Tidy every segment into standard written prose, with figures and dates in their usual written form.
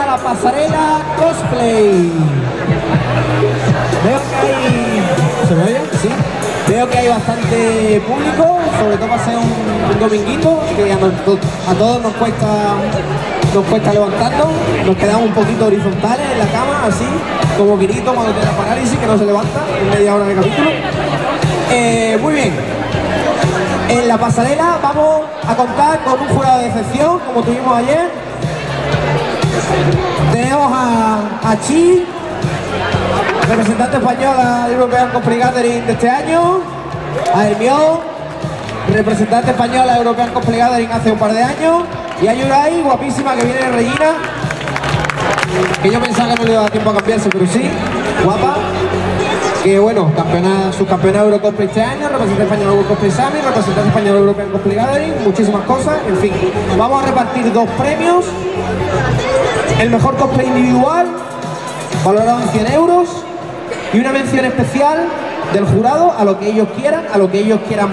a la pasarela cosplay. Veo que hay... ¿Se me oye? Sí. Veo que hay bastante público, sobre todo para ser un dominguito, que a todos nos cuesta levantarnos, nos quedamos un poquito horizontales en la cama, así, como Quirito cuando tiene la parálisis, que no se levanta en media hora de capítulo. Muy bien. En la pasarela vamos a contar con un jurado de excepción, como tuvimos ayer. Tenemos a Chi, representante española del European Cosplay Gathering de este año, a Hermión, representante española del European Cosplay Gathering hace un par de años, y a Yurai, guapísima, que viene de Regina, que yo pensaba que no le iba a dar tiempo a cambiarse, pero sí, guapa, que bueno, subcampeona Eurocosplay este año, representante española Eurocosplay Summit, representante española European Cosplay Gathering, muchísimas cosas, en fin. Vamos a repartir dos premios, el mejor cosplay individual, valorado en 100 €, y una mención especial del jurado a lo que ellos quieran,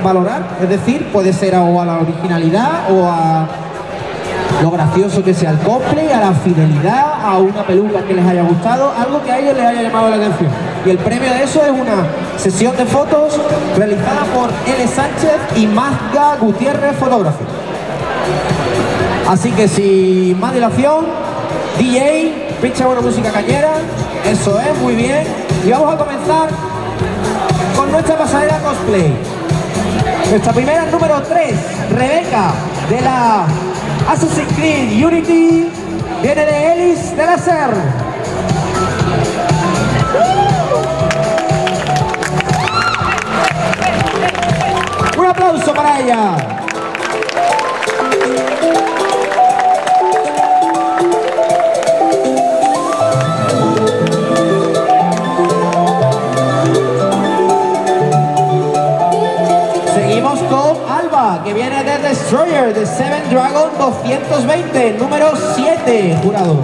valorar, es decir, puede ser o a la originalidad, o a lo gracioso que sea el cosplay, a la fidelidad, a una peluca que les haya gustado, algo que a ellos les haya llamado la atención. Y el premio de eso es una sesión de fotos realizada por L. Sánchez y Mazga Gutiérrez, fotógrafo. Así que sin más dilación, DJ, pincha buena música cañera, eso es, muy bien. Y vamos a comenzar con nuestra pasarela cosplay. Nuestra primera, número 3, Rebeca, de la Assassin's Creed Unity, viene de Elis de la Ser. Un aplauso para ella. Que viene de Destroyer, de Seven Dragon 220, número 7, jurado.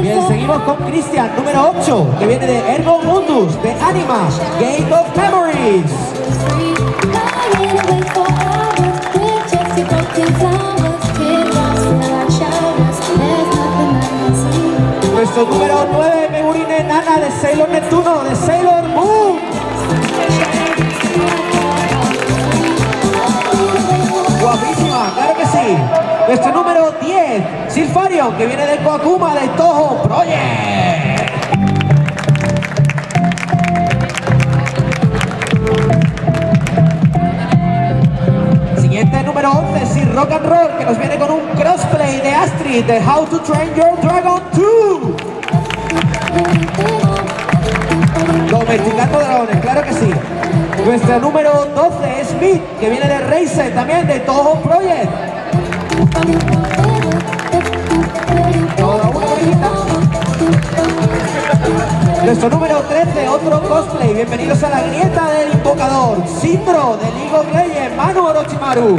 Bien, seguimos con Cristian, número 8, que viene de Ergo Mundus, de Anima Gate of Memories. Nuestro número 9, Nana, de Sailor Neptune, de Sailor Moon. Guapísima, claro que sí. Nuestro número 10, Silfario, que viene de Koakuma, de Touhou Project. Siguiente, número 11, Sir Rock and Roll, que nos viene con un crossplay de Astrid, de How to Train Your Dragon 2. Domesticando dragones, claro que sí. Nuestra número 12 es Beat, que viene de Razer, también de Touhou Project. Nuestro número 13, otro cosplay. Bienvenidos a la grieta del invocador. Syndra, de League of Legends, Manu Orochimaru.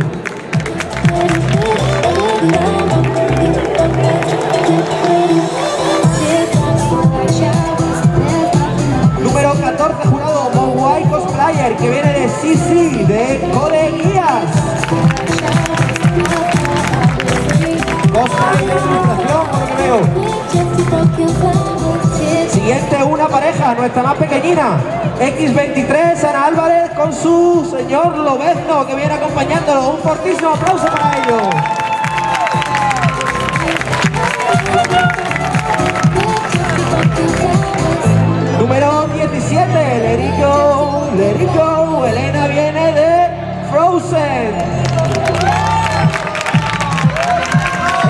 Número 14, jurado, Mogwai Cosplayer, que viene de Sisi, de Coleguías. Cosplay de ilustración, creo. Siguiente, una pareja, nuestra más pequeñina, X-23, Ana Álvarez, con su señor Lobezno, que viene acompañándolo. Un fortísimo aplauso para ellos. Número 17, Lerico, Elena, viene de Frozen.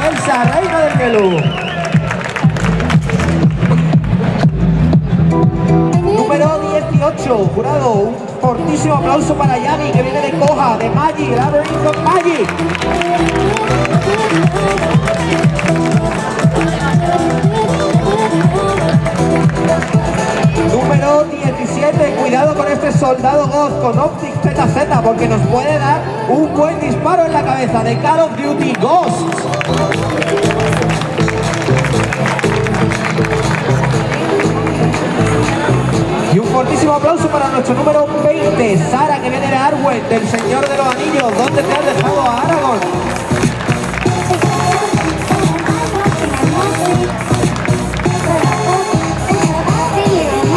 Elsa, reina del hielo. Número 18, jurado, un fortísimo aplauso para Yami, que viene de Coja, de Magi, The Labyrinth of Magic. Número 17, cuidado con este soldado Ghost con Optic ZZ, porque nos puede dar un buen disparo en la cabeza, de Call of Duty Ghost. Y un Fortísimo aplauso para nuestro número 20, Sara, que viene de Arwen, del Señor de los Anillos. ¿Dónde te has dejado a Aragorn?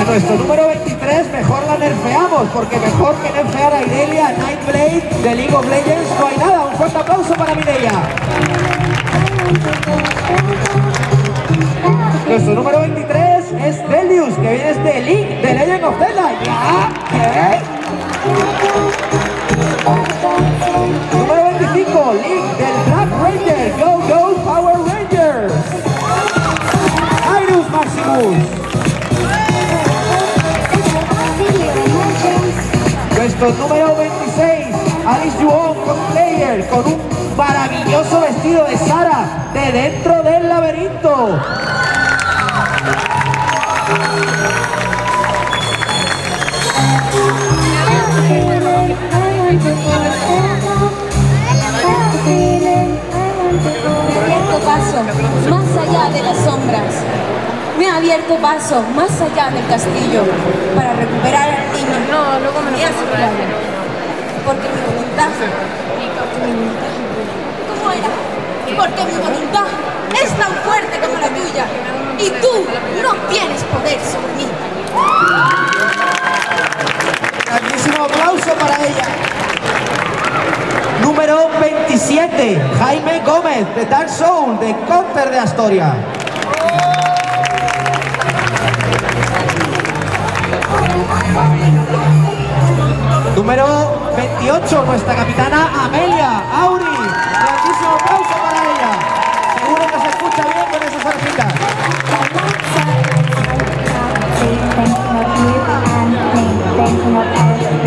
A nuestro número 23, mejor la nerfeamos, porque mejor que nerfear a Irelia, Nightblade, de League of Legends, no hay nada. Un fuerte aplauso para Mireia. Nuestro número 23 es Delius, que viene de Link, de Legend of Zelda. ¡Ah! ¿Qué? Número 25, Link, del Black Ranger. ¡Go, go, Power Rangers! Irus Maximus. Nuestro número 26, Alice Yuon Cosplayer, con un maravilloso vestido de Sara, de dentro del laberinto. Paso más allá de las sombras, me ha abierto paso más allá del castillo para recuperar al niño. No, luego me lo paso para hacer. Porque mi voluntad, ¿cómo era? Porque mi voluntad es tan fuerte como la tuya y tú no tienes poder sobre mí. Grandísimo aplauso para ella. Número 27, Jaime Gómez, de Dark Souls, de Concer de Astoria. Número 28, nuestra capitana Amelia, Auri. Grandísimo aplauso para ella. Seguro que se escucha bien con esas arpitas.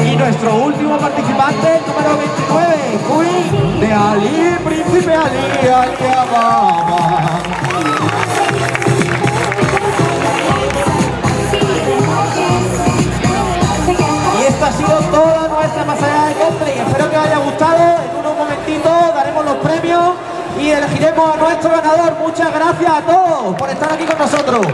Y nuestro último participante, número 29, Queen de Ali, Príncipe Ali, Aliababa. Y esto ha sido toda nuestra pasada de cosplay. Espero que os haya gustado. En unos momentitos daremos los premios y elegiremos a nuestro ganador. Muchas gracias a todos por estar aquí con nosotros.